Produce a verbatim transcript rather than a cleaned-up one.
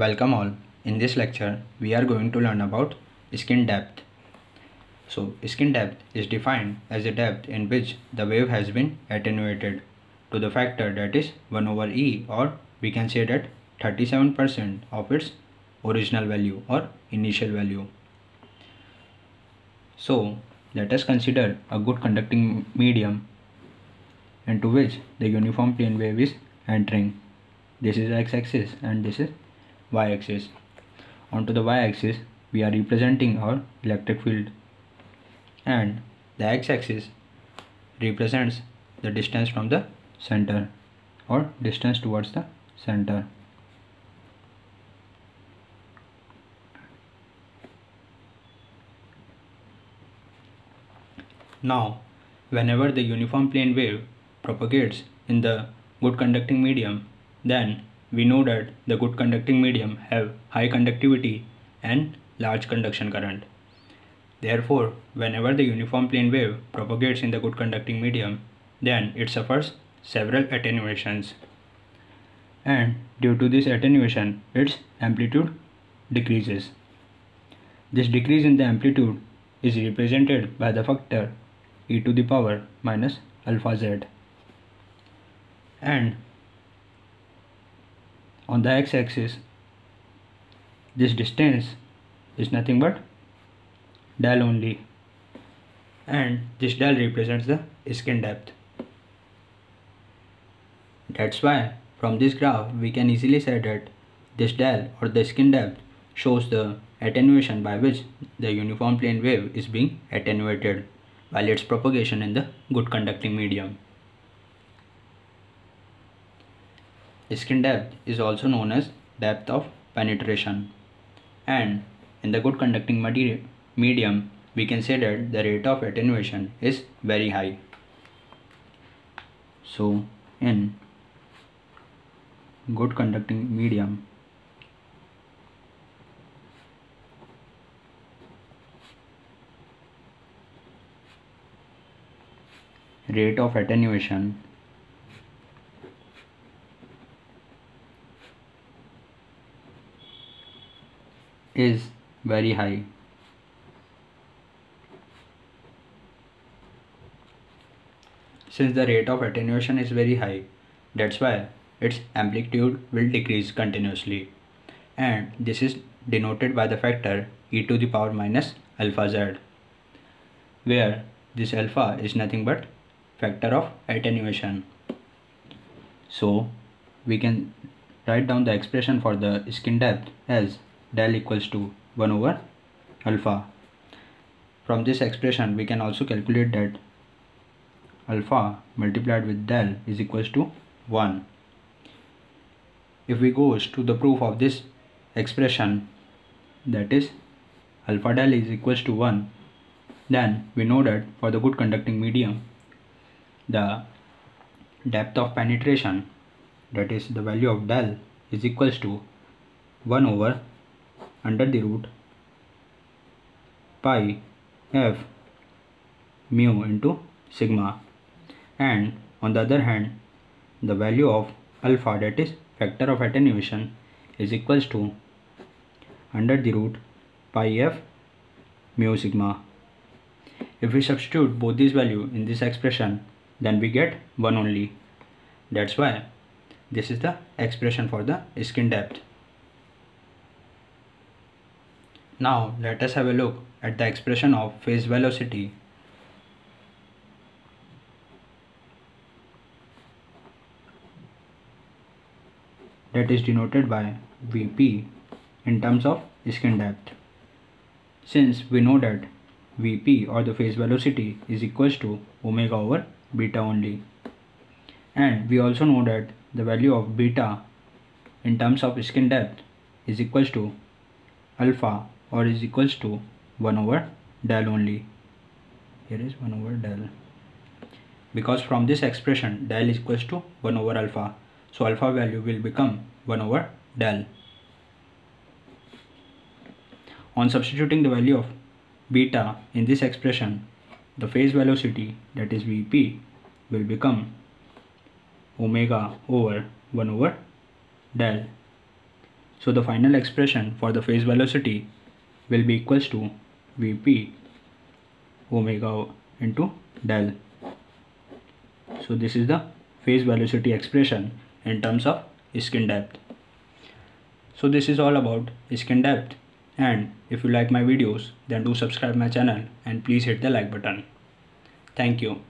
Welcome all. In this lecture we are going to learn about skin depth. So skin depth is defined as the depth in which the wave has been attenuated to the factor that is one over E, or we can say that thirty-seven percent of its original value or initial value. So let us consider a good conducting medium into which the uniform plane wave is entering. This is x-axis and this is y-axis. Onto the y-axis we are representing our electric field, and the x-axis represents the distance from the center or distance towards the center. Now whenever the uniform plane wave propagates in the good conducting medium, then we know that the good conducting medium have high conductivity and large conduction current. Therefore, whenever the uniform plane wave propagates in the good conducting medium, then it suffers several attenuations. And due to this attenuation, its amplitude decreases. This decrease in the amplitude is represented by the factor e to the power minus alpha z. And on the x-axis, this distance is nothing but del only, and this del represents the skin depth. That's why from this graph we can easily say that this del or the skin depth shows the attenuation by which the uniform plane wave is being attenuated while its propagation in the good conducting medium. Skin depth is also known as depth of penetration, and in the good conducting medium we can say that the rate of attenuation is very high. So in good conducting medium rate of attenuation is very high. Since the rate of attenuation is very high, that's why its amplitude will decrease continuously, and this is denoted by the factor e to the power minus alpha z, where this alpha is nothing but factor of attenuation. So we can write down the expression for the skin depth as del equals to one over alpha. From this expression we can also calculate that alpha multiplied with del is equals to one. If we goes to the proof of this expression, that is alpha del is equals to one, then we know that for the good conducting medium the depth of penetration, that is the value of del, is equals to one over under the root pi f mu into sigma, and on the other hand the value of alpha, that is factor of attenuation, is equals to under the root pi f mu sigma. If we substitute both these values in this expression, then we get one only. That's why this is the expression for the skin depth. Now let us have a look at the expression of phase velocity that is denoted by V P in terms of skin depth. Since we know that V P or the phase velocity is equals to omega over beta only, and we also know that the value of beta in terms of skin depth is equals to alpha, or is equals to one over del only. Here is one over del, because from this expression del is equals to one over alpha, so alpha value will become one over del. On substituting the value of beta in this expression, the phase velocity, that is V P, will become omega over one over del. So the final expression for the phase velocity will be equals to Vp omega into del. So this is the phase velocity expression in terms of skin depth. So this is all about skin depth, and if you like my videos, then do subscribe my channel and please hit the like button. Thank you.